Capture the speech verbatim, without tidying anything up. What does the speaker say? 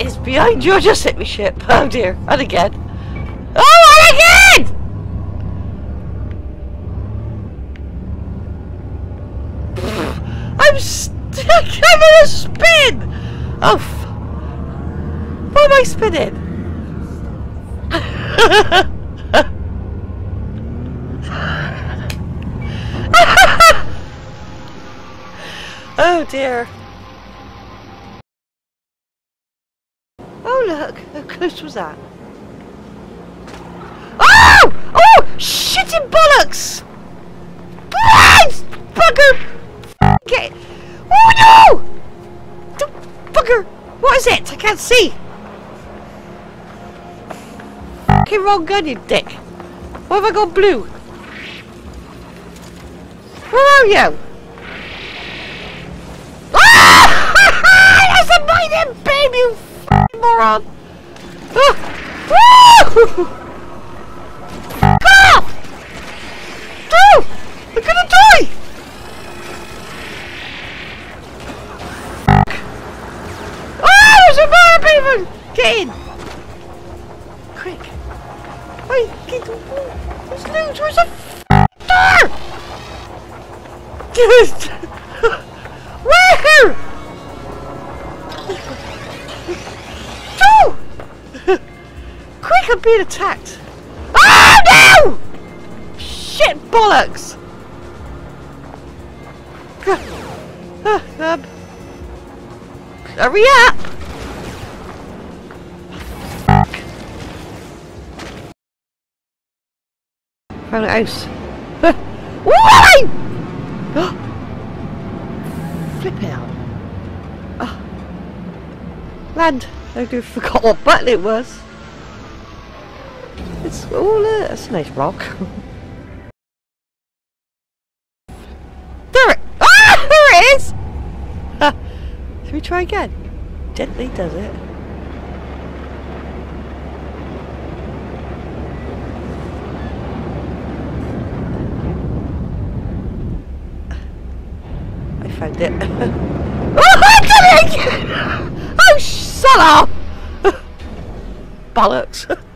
is behind you. I just hit me ship. Oh dear. And again. Oh, and again! I'm stuck. I'm on a spin. Oh, f why am I spinning? Oh dear. Oh look, how close was that? Oh! Oh! Shitty bollocks! Blind bugger! Get it. Oh no! The bugger! What is it? I can't see! Okay, wrong gun, you dick! Why have I got blue? Where are you? Ah! That's a mighty babe, you f***ing moron! Ah! Woo! Off! Oh! I'm gonna die! Get in! Quick! Wait, get the wall! There's no door! There's a door! Where? No! Quick, I'm being attacked! Oh no! Shit bollocks! Uh, um, hurry up! Found a house. Why? Flip it out. Oh. Land. I do forgot what button it was. It's all uh, that's a nice rock. There it. Ah, there it is. Ah. Should we try again? Gently does it. Found it. Oh, I did it! Oh, shut up! Bollocks.